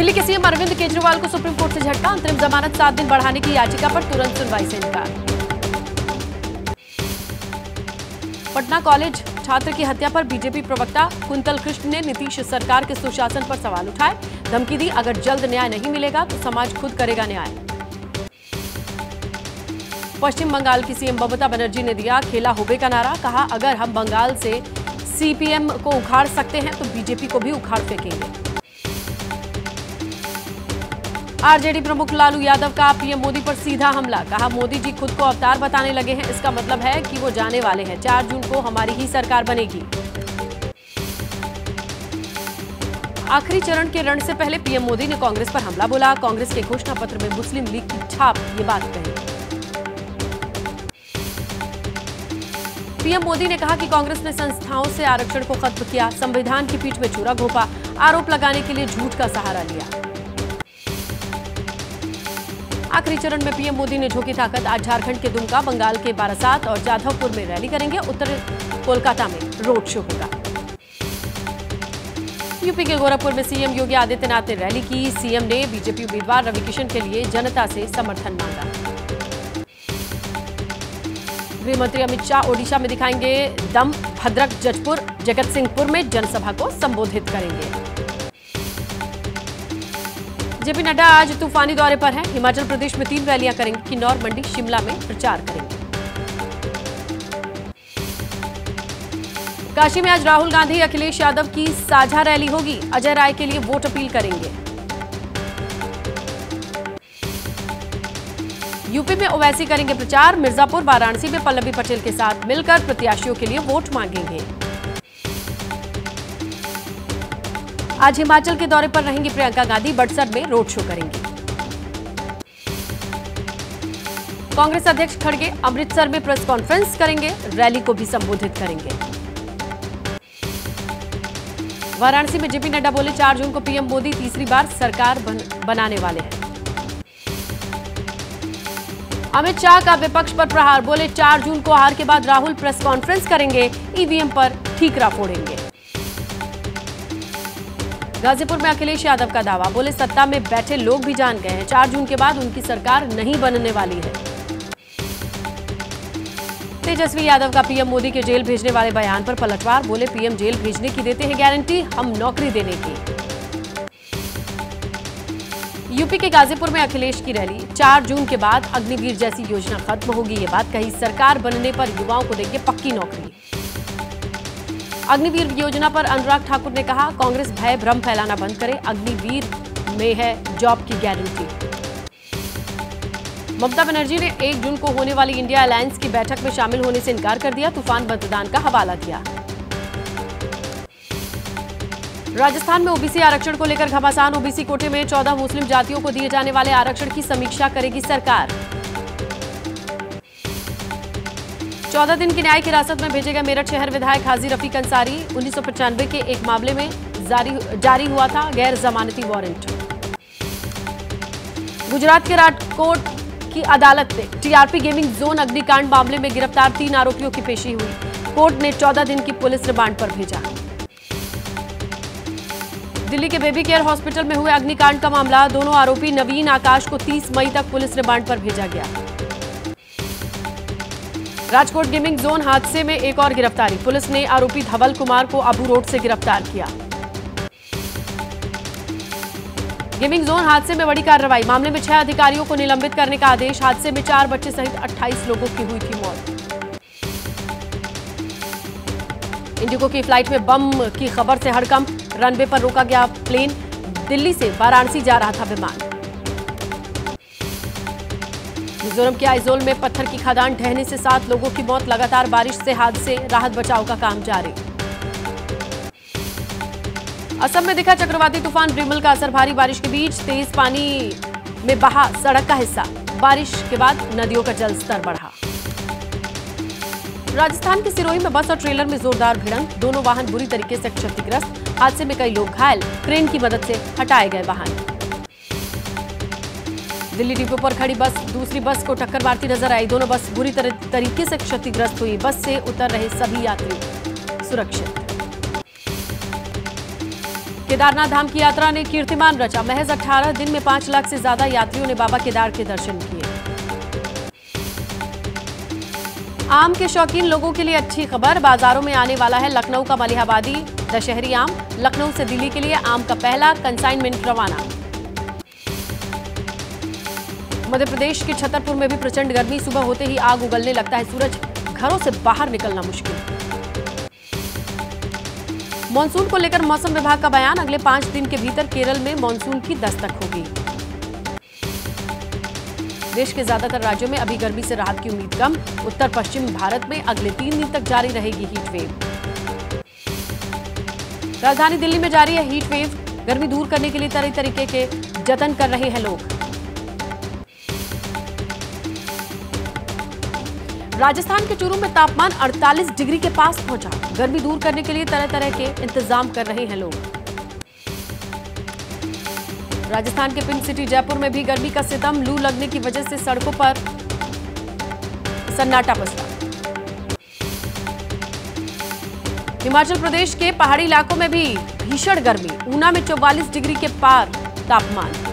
दिल्ली के सीएम अरविंद केजरीवाल को supreme court से झटका, अंतरिम जमानत 7 दिन बढ़ाने की याचिका पर तुरंत सुनवाई से इनकार। पटना कॉलेज छात्र की हत्या पर बीजेपी प्रवक्ता कुंतल कृष्ण ने नीतीश सरकार के सुशासन पर सवाल उठाए, धमकी दी अगर जल्द न्याय नहीं मिलेगा तो समाज खुद करेगा न्याय। पश्चिम बंगाल की सीएम ममता बनर्जी ने दिया खेला होबे का नारा, कहा अगर हम बंगाल से सीपीएम को उखाड़ सकते हैं तो बीजेपी को भी उखाड़ फेंकेंगे। आरजेडी प्रमुख लालू यादव का पीएम मोदी पर सीधा हमला, कहा मोदी जी खुद को अवतार बताने लगे हैं, इसका मतलब है कि वो जाने वाले हैं, 4 जून को हमारी ही सरकार बनेगी। आखिरी चरण के रण से पहले पीएम मोदी ने कांग्रेस पर हमला बोला, कांग्रेस के घोषणा पत्र में मुस्लिम लीग की छाप, ये बात कही। पीएम मोदी ने कहा कि कांग्रेस ने संस्थाओं से आरक्षण को खत्म किया, संविधान की पीठ में चूरा घोंपा, आरोप लगाने के लिए झूठ का सहारा लिया। आखिरी चरण में पीएम मोदी ने झोंकी ताकत, आज झारखंड के दुमका, बंगाल के बारासात और जाधवपुर में रैली करेंगे, उत्तर कोलकाता में रोड शो होगा। यूपी के गोरखपुर में सीएम योगी आदित्यनाथ ने रैली की, सीएम ने बीजेपी उम्मीदवार रवि किशन के लिए जनता से समर्थन मांगा। गृहमंत्री अमित शाह ओडिशा में दिखाएंगे दम, भद्रक, जजपुर, जगत सिंहपुर में जनसभा को संबोधित करेंगे। जेपी नड्डा आज तूफानी दौरे पर हैं, हिमाचल प्रदेश में 3 रैलियां करेंगे, किन्नौर, मंडी, शिमला में प्रचार करेंगे। काशी में आज राहुल गांधी, अखिलेश यादव की साझा रैली होगी, अजय राय के लिए वोट अपील करेंगे। यूपी में ओवैसी करेंगे प्रचार, मिर्जापुर, वाराणसी में पल्लवी पटेल के साथ मिलकर प्रत्याशियों के लिए वोट मांगेंगे। आज हिमाचल के दौरे पर रहेंगी प्रियंका गांधी, बड़सर में रोड शो करेंगी। कांग्रेस अध्यक्ष खड़गे अमृतसर में प्रेस कॉन्फ्रेंस करेंगे, रैली को भी संबोधित करेंगे। वाराणसी में जेपी नड्डा बोले 4 जून को पीएम मोदी तीसरी बार सरकार बनाने वाले हैं। अमित शाह का विपक्ष पर प्रहार, बोले 4 जून को हार के बाद राहुल प्रेस कॉन्फ्रेंस करेंगे, ईवीएम पर ठीकरा फोड़ेंगे। गाजीपुर में अखिलेश यादव का दावा, बोले सत्ता में बैठे लोग भी जान गए हैं, 4 जून के बाद उनकी सरकार नहीं बनने वाली है। तेजस्वी यादव का पीएम मोदी के जेल भेजने वाले बयान पर पलटवार, बोले पीएम जेल भेजने की देते हैं गारंटी, हम नौकरी देने की। यूपी के गाजीपुर में अखिलेश की रैली, 4 जून के बाद अग्निवीर जैसी योजना खत्म होगी, ये बात कही, सरकार बनने पर युवाओं को देंगे पक्की नौकरी। अग्निवीर योजना पर अनुराग ठाकुर ने कहा कांग्रेस भय भ्रम फैलाना बंद करे, अग्निवीर में है जॉब की गारंटी। ममता बनर्जी ने 1 जून को होने वाली इंडिया अलायंस की बैठक में शामिल होने से इनकार कर दिया, तूफान मतदान का हवाला दिया। राजस्थान में ओबीसी आरक्षण को लेकर घमासान, ओबीसी कोटे में 14 मुस्लिम जातियों को दिए जाने वाले आरक्षण की समीक्षा करेगी सरकार। 14 दिन की न्यायिक हिरासत में भेजेगा मेरठ शहर विधायक हाजी रफीक अंसारी, 1995 के एक मामले में जारी हुआ था गैर जमानती वारंट। गुजरात के राजकोट की अदालत ने टीआरपी गेमिंग जोन अग्निकांड मामले में गिरफ्तार 3 आरोपियों की पेशी हुई, कोर्ट ने 14 दिन की पुलिस रिमांड पर भेजा। दिल्ली के बेबी केयर हॉस्पिटल में हुए अग्निकांड का मामला, दोनों आरोपी नवीन आकाश को 30 मई तक पुलिस रिमांड पर भेजा गया। राजकोट गेमिंग जोन हादसे में एक और गिरफ्तारी, पुलिस ने आरोपी धवल कुमार को आबू रोड से गिरफ्तार किया। गेमिंग जोन हादसे में बड़ी कार्रवाई, मामले में 6 अधिकारियों को निलंबित करने का आदेश, हादसे में 4 बच्चे सहित 28 लोगों की हुई थी मौत। इंडिगो की फ्लाइट में बम की खबर से हड़कंप, रनवे पर रोका गया प्लेन, दिल्ली से वाराणसी जा रहा था विमान। मिजोरम के आइजोल में पत्थर की खदान ढहने से 7 लोगों की मौत, लगातार बारिश से हादसे, राहत बचाव का काम जारी। असम में दिखा चक्रवाती तूफान रिमल का असर, भारी बारिश के बीच तेज पानी में बहा सड़क का हिस्सा, बारिश के बाद नदियों का जलस्तर बढ़ा। राजस्थान के सिरोही में बस और ट्रेलर में जोरदार भिड़ंत, दोनों वाहन बुरी तरीके से क्षतिग्रस्त, हादसे में कई लोग घायल, क्रेन की मदद से हटाए गए वाहन। दिल्ली डिपो पर खड़ी बस दूसरी बस को टक्कर मारती नजर आई, दोनों बस बुरी तरीके से क्षतिग्रस्त हुई, बस से उतर रहे सभी यात्री सुरक्षित। केदारनाथ धाम की यात्रा ने कीर्तिमान रचा, महज 18 दिन में 5 लाख से ज्यादा यात्रियों ने बाबा केदार के दर्शन किए। आम के शौकीन लोगों के लिए अच्छी खबर, बाजारों में आने वाला है लखनऊ का मलिहाबादी दशहरी आम। लखनऊ से दिल्ली के लिए आम का पहला कंसाइनमेंट रवाना। मध्य प्रदेश के छतरपुर में भी प्रचंड गर्मी, सुबह होते ही आग उगलने लगता है सूरज, घरों से बाहर निकलना मुश्किल। मॉनसून को लेकर मौसम विभाग का बयान, अगले 5 दिन के भीतर केरल में मॉनसून की दस्तक होगी। देश के ज्यादातर राज्यों में अभी गर्मी से राहत की उम्मीद कम, उत्तर पश्चिम भारत में अगले 3 दिन तक जारी रहेगी हीटवेव। राजधानी दिल्ली में जारी है हीटवेव, गर्मी दूर करने के लिए तरह तरीके के जतन कर रहे हैं लोग। राजस्थान के चूरू में तापमान 48 डिग्री के पास पहुंचा, गर्मी दूर करने के लिए तरह तरह के इंतजाम कर रहे हैं लोग। राजस्थान के पिंक सिटी जयपुर में भी गर्मी का सितम, लू लगने की वजह से सड़कों पर सन्नाटा पसरा। हिमाचल प्रदेश के पहाड़ी इलाकों में भी भीषण गर्मी, ऊना में 44 डिग्री के पार तापमान।